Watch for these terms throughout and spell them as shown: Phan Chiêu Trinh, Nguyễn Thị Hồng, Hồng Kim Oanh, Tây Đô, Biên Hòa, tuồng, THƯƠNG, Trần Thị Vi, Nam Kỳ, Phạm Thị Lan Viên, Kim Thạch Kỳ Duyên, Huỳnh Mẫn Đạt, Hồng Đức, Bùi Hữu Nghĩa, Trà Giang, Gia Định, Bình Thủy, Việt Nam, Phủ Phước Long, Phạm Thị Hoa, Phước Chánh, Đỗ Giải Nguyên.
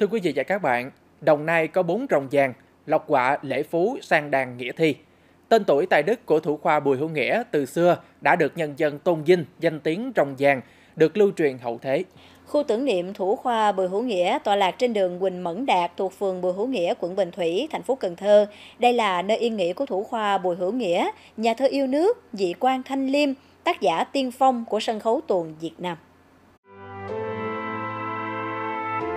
Thưa quý vị và các bạn, Đồng Nai có 4 rồng vàng, Lộc Quạ, Lễ Phú, Sang Đàn, Nghĩa Thi. Tên tuổi tài đức của thủ khoa Bùi Hữu Nghĩa từ xưa đã được nhân dân tôn vinh, danh tiếng rồng vàng, được lưu truyền hậu thế. Khu tưởng niệm thủ khoa Bùi Hữu Nghĩa tọa lạc trên đường Huỳnh Mẫn Đạt thuộc phường Bùi Hữu Nghĩa, quận Bình Thủy, thành phố Cần Thơ. Đây là nơi yên nghỉ của thủ khoa Bùi Hữu Nghĩa, nhà thơ yêu nước, dị quan thanh liêm, tác giả tiên phong của sân khấu tuồng Việt Nam.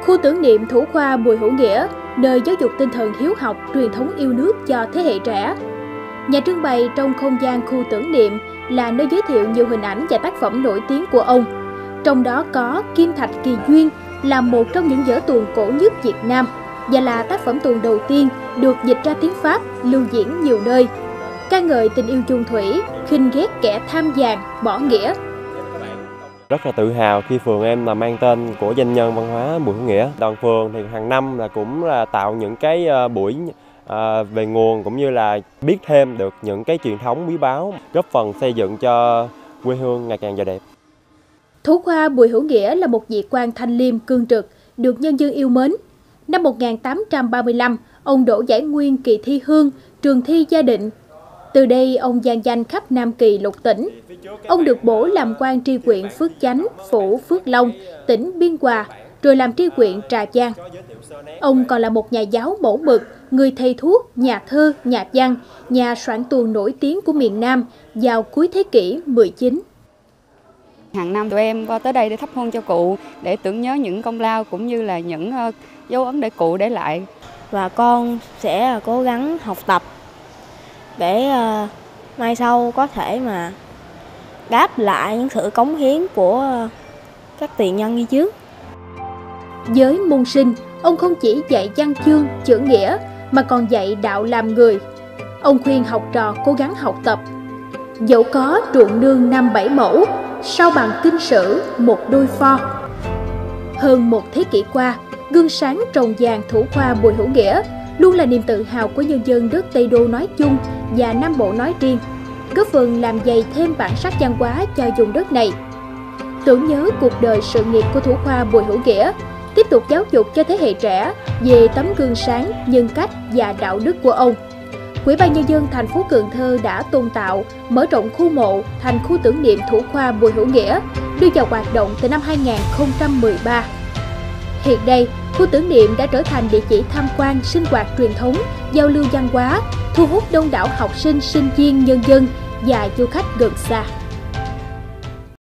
Khu tưởng niệm thủ khoa Bùi Hữu Nghĩa, nơi giáo dục tinh thần hiếu học, truyền thống yêu nước cho thế hệ trẻ. Nhà trưng bày trong không gian khu tưởng niệm là nơi giới thiệu nhiều hình ảnh và tác phẩm nổi tiếng của ông. Trong đó có Kim Thạch Kỳ Duyên là một trong những vở tuồng cổ nhất Việt Nam và là tác phẩm tuồng đầu tiên được dịch ra tiếng Pháp, lưu diễn nhiều nơi. Ca ngợi tình yêu chung thủy, khinh ghét kẻ tham vàng, bỏ nghĩa. Rất là tự hào khi phường em là mang tên của danh nhân văn hóa Bùi Hữu Nghĩa. Đoàn phường thì hàng năm là cũng là tạo những cái buổi về nguồn cũng như là biết thêm được những cái truyền thống quý báu, góp phần xây dựng cho quê hương ngày càng giàu đẹp. Thủ khoa Bùi Hữu Nghĩa là một vị quan thanh liêm cương trực, được nhân dân yêu mến. Năm 1835, ông Đỗ Giải Nguyên kỳ thi hương, trường thi Gia Định. Từ đây, ông gian danh khắp Nam Kỳ lục tỉnh. Ông được bổ làm quan tri huyện Phước Chánh, Phủ Phước Long, tỉnh Biên Hòa, rồi làm tri huyện Trà Giang. Ông còn là một nhà giáo mẫu mực, người thầy thuốc, nhà thơ, nhà văn, nhà soạn tuồng nổi tiếng của miền Nam vào cuối thế kỷ 19. Hàng năm tụi em qua tới đây để thắp hương cho cụ, để tưởng nhớ những công lao cũng như là những dấu ấn để cụ để lại. Và con sẽ cố gắng học tập để mai sau có thể mà đáp lại những sự cống hiến của các tiền nhân đi trước. Với môn sinh, ông không chỉ dạy văn chương, chữ nghĩa mà còn dạy đạo làm người. Ông khuyên học trò cố gắng học tập. Dẫu có ruộng nương 5-7 mẫu, sau bằng kinh sử một đôi pho. Hơn một thế kỷ qua, gương sáng rồng vàng thủ khoa Bùi Hữu Nghĩa luôn là niềm tự hào của nhân dân đất Tây Đô nói chung và Nam Bộ nói riêng, góp phần làm dày thêm bản sắc văn hóa cho vùng đất này. Tưởng nhớ cuộc đời sự nghiệp của thủ khoa Bùi Hữu Nghĩa, tiếp tục giáo dục cho thế hệ trẻ về tấm gương sáng, nhân cách và đạo đức của ông. Ủy ban nhân dân thành phố Cần Thơ đã tôn tạo, mở rộng khu mộ thành khu tưởng niệm thủ khoa Bùi Hữu Nghĩa, đưa vào hoạt động từ năm 2013. Hiện đây, khu tưởng niệm đã trở thành địa chỉ tham quan, sinh hoạt truyền thống, giao lưu văn hóa, thu hút đông đảo học sinh, sinh viên, nhân dân và du khách gần xa.